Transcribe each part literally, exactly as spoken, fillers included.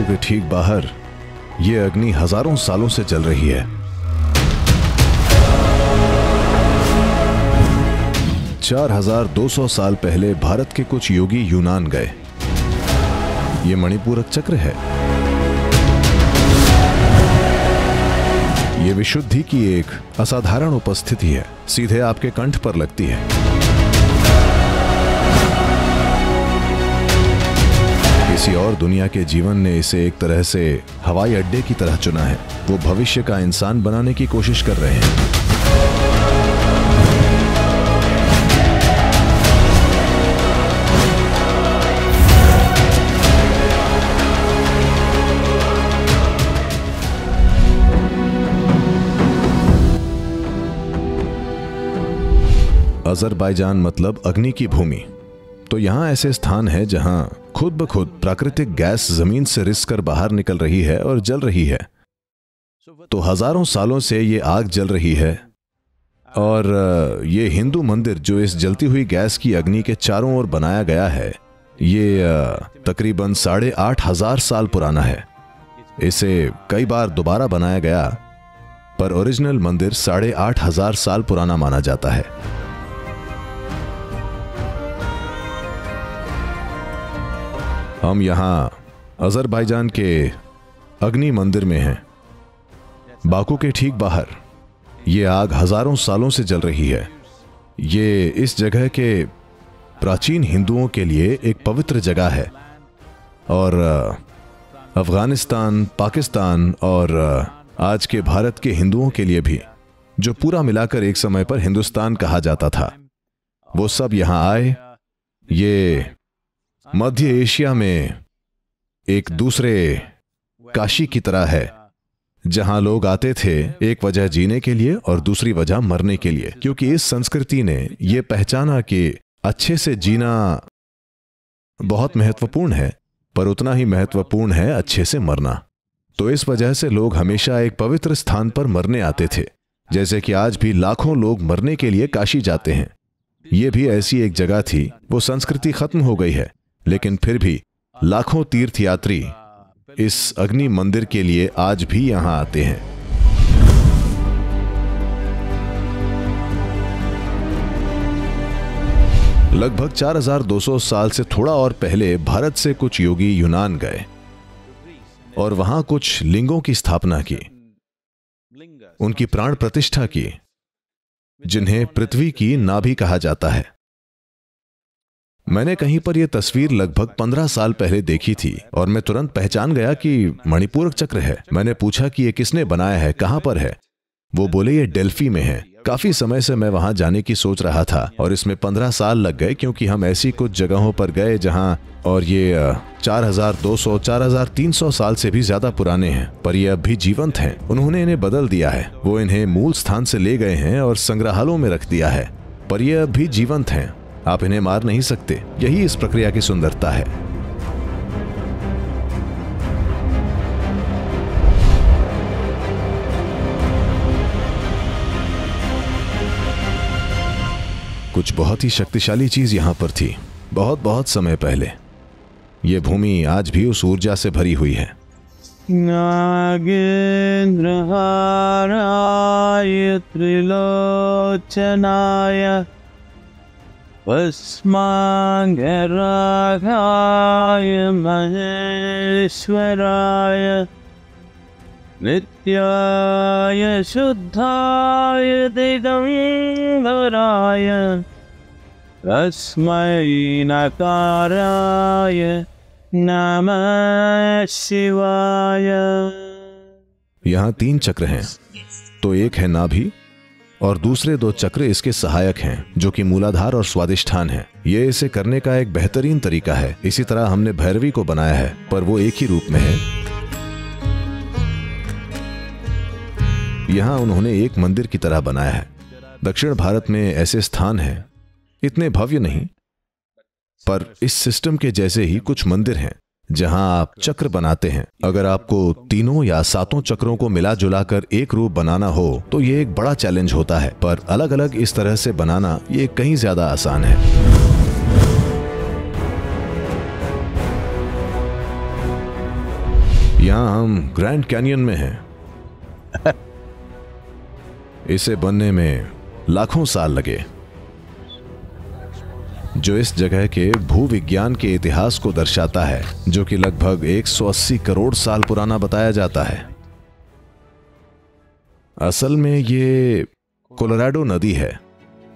टापू के ठीक बाहर ये अग्नि हजारों सालों से जल रही है। चार हज़ार दो सौ साल पहले भारत के कुछ योगी यूनान गए। ये मणिपूरक चक्र है। ये विशुद्धि की एक असाधारण उपस्थिति है, सीधे आपके कंठ पर लगती है। किसी और दुनिया के जीवन ने इसे एक तरह से हवाई अड्डे की तरह चुना है। वो भविष्य का इंसान बनाने की कोशिश कर रहे हैं। अज़रबैजान मतलब अग्नि की भूमि। तो यहाँ ऐसे स्थान है जहाँ खुद ब खुद प्राकृतिक गैस जमीन से रिसकर बाहर निकल रही है और जल रही है। तो हजारों सालों से ये आग जल रही है और ये हिंदू मंदिर जो इस जलती हुई गैस की अग्नि के चारों ओर बनाया गया है, ये तकरीबन साढ़े आठ हजार साल पुराना है। इसे कई बार दोबारा बनाया गया, पर ओरिजिनल मंदिर साढ़े आठ हजार साल पुराना माना जाता है। हम यहाँ अज़रबैजान के अग्नि मंदिर में हैं। बाकू के ठीक बाहर ये आग हजारों सालों से जल रही है। ये इस जगह के प्राचीन हिंदुओं के लिए एक पवित्र जगह है और अफ़गानिस्तान, पाकिस्तान और आज के भारत के हिंदुओं के लिए भी, जो पूरा मिलाकर एक समय पर हिंदुस्तान कहा जाता था, वो सब यहाँ आए। ये मध्य एशिया में एक दूसरे काशी की तरह है, जहां लोग आते थे एक वजह जीने के लिए और दूसरी वजह मरने के लिए, क्योंकि इस संस्कृति ने यह पहचाना कि अच्छे से जीना बहुत महत्वपूर्ण है, पर उतना ही महत्वपूर्ण है अच्छे से मरना। तो इस वजह से लोग हमेशा एक पवित्र स्थान पर मरने आते थे, जैसे कि आज भी लाखों लोग मरने के लिए काशी जाते हैं। ये भी ऐसी एक जगह थी। वो संस्कृति खत्म हो गई है, लेकिन फिर भी लाखों तीर्थयात्री इस अग्नि मंदिर के लिए आज भी यहां आते हैं। लगभग चार हज़ार दो सौ साल से थोड़ा और पहले भारत से कुछ योगी यूनान गए और वहां कुछ लिंगों की स्थापना की, उनकी प्राण प्रतिष्ठा की, जिन्हें पृथ्वी की नाभि कहा जाता है। मैंने कहीं पर यह तस्वीर लगभग पंद्रह साल पहले देखी थी और मैं तुरंत पहचान गया कि मणिपूरक चक्र है। मैंने पूछा कि यह किसने बनाया है, कहां पर है? वो बोले ये डेल्फी में है। काफी समय से मैं वहां जाने की सोच रहा था और इसमें पंद्रह साल लग गए, क्योंकि हम ऐसी कुछ जगहों पर गए जहां, और ये चार हजार दो सौ चार हजार तीन सौ साल से भी ज्यादा पुराने हैं, पर ये अब भी जीवंत हैं। उन्होंने इन्हें बदल दिया है, वो इन्हें मूल स्थान से ले गए हैं और संग्रहालयों में रख दिया है, पर ये अब भी जीवंत हैं। आप इन्हें मार नहीं सकते। यही इस प्रक्रिया की सुंदरता है। कुछ बहुत ही शक्तिशाली चीज यहां पर थी बहुत बहुत समय पहले। यह भूमि आज भी उस ऊर्जा से भरी हुई है। नागेंद्रहाराय त्रिलोचनाय भस्मांगरागाय महेश्वराय नित्याय शुद्धाय दिगंबराय तस्मै नकाराय नमः शिवाय। यहाँ तीन चक्र हैं। तो एक है नाभि और दूसरे दो चक्र इसके सहायक हैं, जो कि मूलाधार और स्वादिष्ठान है। ये इसे करने का एक बेहतरीन तरीका है। इसी तरह हमने भैरवी को बनाया है, पर वो एक ही रूप में है। यहाँ उन्होंने एक मंदिर की तरह बनाया है। दक्षिण भारत में ऐसे स्थान हैं, इतने भव्य नहीं, पर इस सिस्टम के जैसे ही कुछ मंदिर हैं जहां आप चक्र बनाते हैं। अगर आपको तीनों या सातों चक्रों को मिला जुला कर एक रूप बनाना हो तो ये एक बड़ा चैलेंज होता है, पर अलग अलग इस तरह से बनाना ये कहीं ज्यादा आसान है। यहाँ हम ग्रैंड कैनियन में हैं। इसे बनने में लाखों साल लगे, जो इस जगह के भूविज्ञान के इतिहास को दर्शाता है, जो कि लगभग एक सौ अस्सी करोड़ साल पुराना बताया जाता है। असल में ये कोलोराडो नदी है,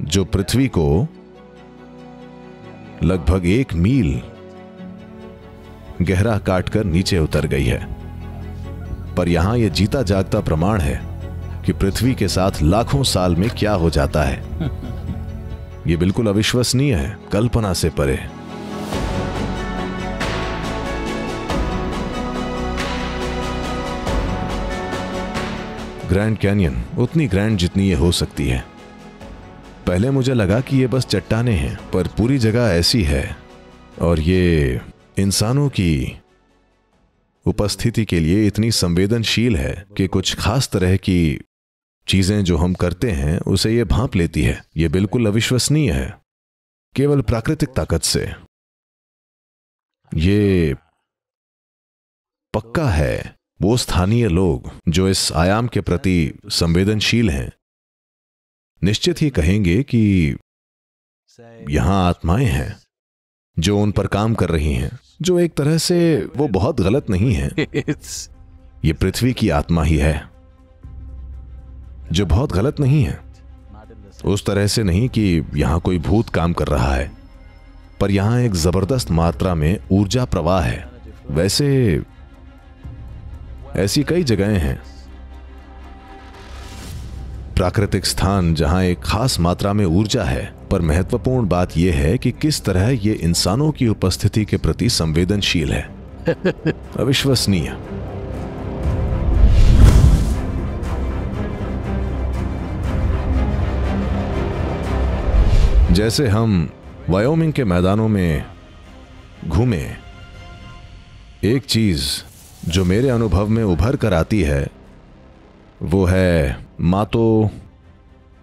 जो पृथ्वी को लगभग एक मील गहरा काटकर नीचे उतर गई है। पर यहां यह जीता जागता प्रमाण है कि पृथ्वी के साथ लाखों साल में क्या हो जाता है। यह बिल्कुल अविश्वसनीय है, कल्पना से परे। ग्रैंड कैनियन उतनी ग्रैंड जितनी ये हो सकती है। पहले मुझे लगा कि ये बस चट्टानें हैं, पर पूरी जगह ऐसी है और ये इंसानों की उपस्थिति के लिए इतनी संवेदनशील है कि कुछ खास तरह की चीजें जो हम करते हैं उसे ये भांप लेती है। ये बिल्कुल अविश्वसनीय है, केवल प्राकृतिक ताकत से। ये पक्का है वो स्थानीय लोग जो इस आयाम के प्रति संवेदनशील हैं निश्चित ही कहेंगे कि यहां आत्माएं हैं जो उन पर काम कर रही हैं, जो एक तरह से वो बहुत गलत नहीं है। ये पृथ्वी की आत्मा ही है जो बहुत गलत नहीं है, उस तरह से नहीं कि यहां कोई भूत काम कर रहा है। पर यहां एक जबरदस्त मात्रा में ऊर्जा प्रवाह है। वैसे ऐसी कई जगहें हैं, प्राकृतिक स्थान जहां एक खास मात्रा में ऊर्जा है, पर महत्वपूर्ण बात यह है कि किस तरह ये इंसानों की उपस्थिति के प्रति संवेदनशील है। अविश्वसनीय। जैसे हम वायोमिंग के मैदानों में घूमे, एक चीज जो मेरे अनुभव में उभर कर आती है वो है मातो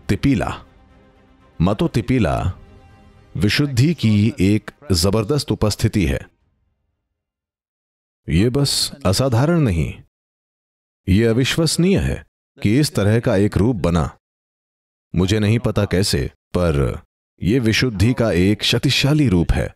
तिपीला। मातो तिपीला विशुद्धि की एक जबरदस्त उपस्थिति है। ये बस असाधारण नहीं, ये अविश्वसनीय है कि इस तरह का एक रूप बना। मुझे नहीं पता कैसे, पर यह विशुद्धि का एक शक्तिशाली रूप है।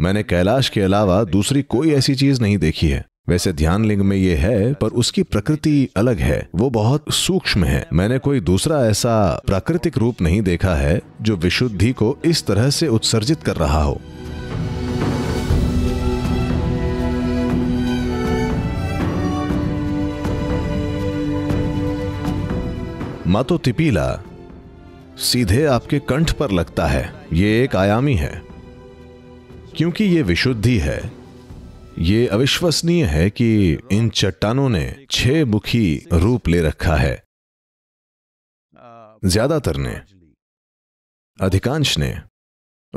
मैंने कैलाश के अलावा दूसरी कोई ऐसी चीज नहीं देखी है। वैसे ध्यानलिंग में यह है, पर उसकी प्रकृति अलग है, वो बहुत सूक्ष्म है। मैंने कोई दूसरा ऐसा प्राकृतिक रूप नहीं देखा है जो विशुद्धि को इस तरह से उत्सर्जित कर रहा हो। मातो तिपीला सीधे आपके कंठ पर लगता है। ये एक आयामी है, क्योंकि ये विशुद्धि है। ये अविश्वसनीय है कि इन चट्टानों ने छह मुखी रूप ले रखा है। ज्यादातर ने, अधिकांश ने,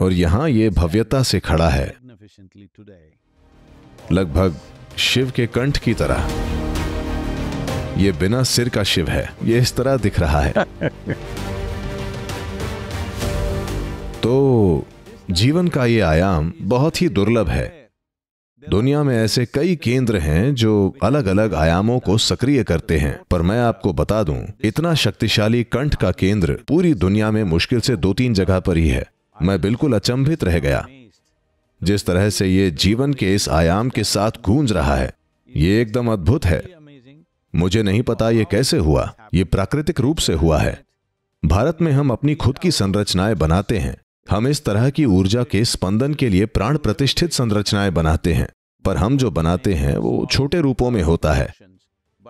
और यहां ये भव्यता से खड़ा है, लगभग शिव के कंठ की तरह। ये बिना सिर का शिव है, ये इस तरह दिख रहा है। तो जीवन का ये आयाम बहुत ही दुर्लभ है। दुनिया में ऐसे कई केंद्र हैं जो अलग अलग आयामों को सक्रिय करते हैं, पर मैं आपको बता दूं, इतना शक्तिशाली कंठ का केंद्र पूरी दुनिया में मुश्किल से दो तीन जगह पर ही है। मैं बिल्कुल अचंभित रह गया जिस तरह से ये जीवन के इस आयाम के साथ गूंज रहा है। ये एकदम अद्भुत है। मुझे नहीं पता ये कैसे हुआ। ये प्राकृतिक रूप से हुआ है। भारत में हम अपनी खुद की संरचनाएं बनाते हैं, हम इस तरह की ऊर्जा के स्पंदन के लिए प्राण प्रतिष्ठित संरचनाएं बनाते हैं, पर हम जो बनाते हैं वो छोटे रूपों में होता है।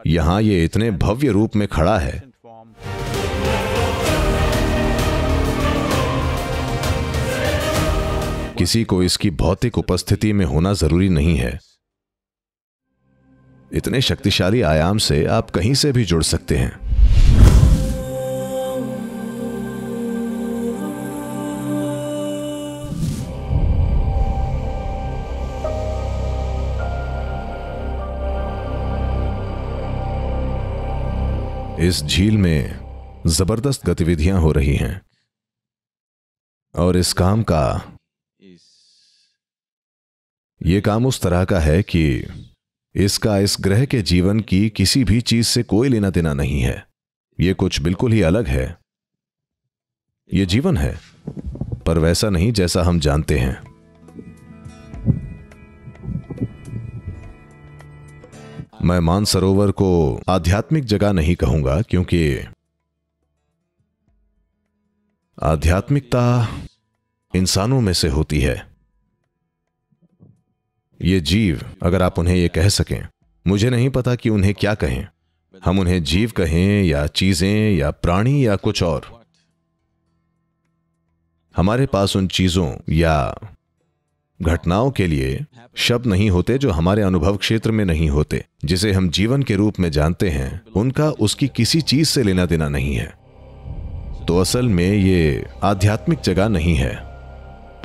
यहां ये इतने भव्य रूप में खड़ा है। किसी को इसकी भौतिक उपस्थिति में होना जरूरी नहीं है। इतने शक्तिशाली आयाम से आप कहीं से भी जुड़ सकते हैं। इस झील में जबरदस्त गतिविधियां हो रही हैं और इस काम का यह काम उस तरह का है कि इसका इस ग्रह के जीवन की किसी भी चीज से कोई लेना देना नहीं है। यह कुछ बिल्कुल ही अलग है। यह जीवन है, पर वैसा नहीं जैसा हम जानते हैं। मैं मानसरोवर को आध्यात्मिक जगह नहीं कहूंगा, क्योंकि आध्यात्मिकता इंसानों में से होती है। ये जीव, अगर आप उन्हें यह कह सकें, मुझे नहीं पता कि उन्हें क्या कहें, हम उन्हें जीव कहें या चीजें या प्राणी या कुछ और। हमारे पास उन चीजों या घटनाओं के लिए शब्द नहीं होते जो हमारे अनुभव क्षेत्र में नहीं होते, जिसे हम जीवन के रूप में जानते हैं। उनका उसकी किसी चीज से लेना देना नहीं है। तो असल में ये आध्यात्मिक जगह नहीं है,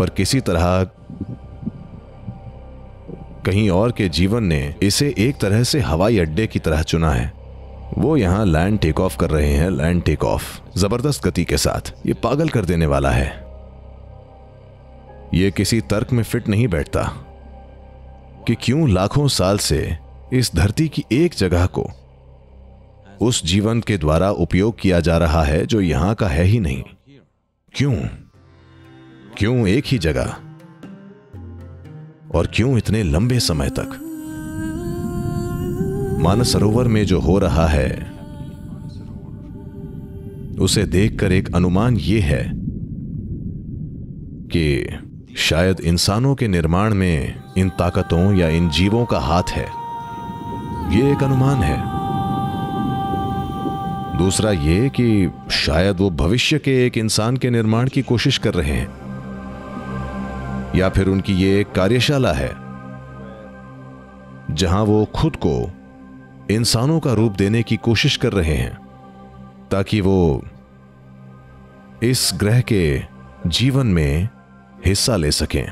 पर किसी तरह कहीं और के जीवन ने इसे एक तरह से हवाई अड्डे की तरह चुना है। वो यहाँ लैंड टेक ऑफ कर रहे हैं, लैंड टेक ऑफ जबरदस्त गति के साथ। ये पागल कर देने वाला है। ये किसी तर्क में फिट नहीं बैठता कि क्यों लाखों साल से इस धरती की एक जगह को उस जीवन के द्वारा उपयोग किया जा रहा है जो यहां का है ही नहीं। क्यों क्यों एक ही जगह, और क्यों इतने लंबे समय तक। मानसरोवर में जो हो रहा है उसे देखकर एक अनुमान यह है कि शायद इंसानों के निर्माण में इन ताकतों या इन जीवों का हाथ है। यह एक अनुमान है। दूसरा यह कि शायद वो भविष्य के एक इंसान के निर्माण की कोशिश कर रहे हैं, या फिर उनकी ये एक कार्यशाला है जहां वो खुद को इंसानों का रूप देने की कोशिश कर रहे हैं, ताकि वो इस ग्रह के जीवन में हिस्सा ले सकें।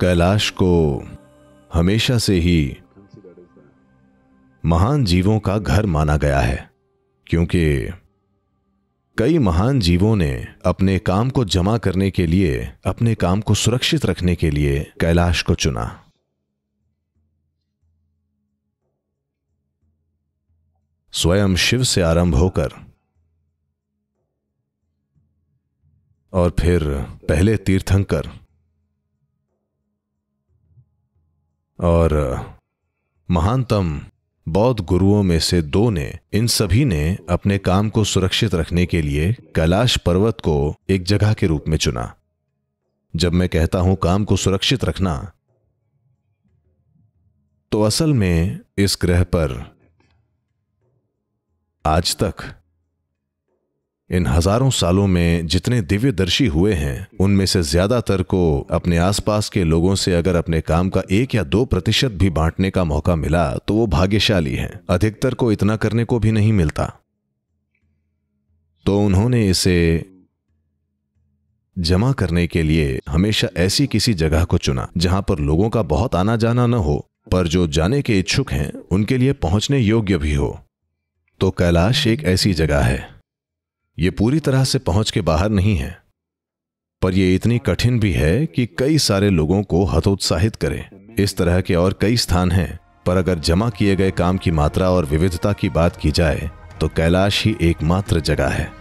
कैलाश को हमेशा से ही महान जीवों का घर माना गया है, क्योंकि कई महान जीवों ने अपने काम को जमा करने के लिए, अपने काम को सुरक्षित रखने के लिए कैलाश को चुना। स्वयं शिव से आरंभ होकर और फिर पहले तीर्थंकर और महानतम बौद्ध गुरुओं में से दो ने, इन सभी ने अपने काम को सुरक्षित रखने के लिए कैलाश पर्वत को एक जगह के रूप में चुना। जब मैं कहता हूं काम को सुरक्षित रखना, तो असल में इस ग्रह पर आज तक इन हजारों सालों में जितने दिव्यदर्शी हुए हैं, उनमें से ज्यादातर को अपने आसपास के लोगों से अगर अपने काम का एक या दो प्रतिशत भी बांटने का मौका मिला तो वो भाग्यशाली हैं। अधिकतर को इतना करने को भी नहीं मिलता। तो उन्होंने इसे जमा करने के लिए हमेशा ऐसी किसी जगह को चुना जहां पर लोगों का बहुत आना जाना न हो, पर जो जाने के इच्छुक हैं उनके लिए पहुंचने योग्य भी हो। तो कैलाश एक ऐसी जगह है। ये पूरी तरह से पहुंच के बाहर नहीं है, पर यह इतनी कठिन भी है कि कई सारे लोगों को हतोत्साहित करे। इस तरह के और कई स्थान हैं, पर अगर जमा किए गए काम की मात्रा और विविधता की बात की जाए तो कैलाश ही एकमात्र जगह है।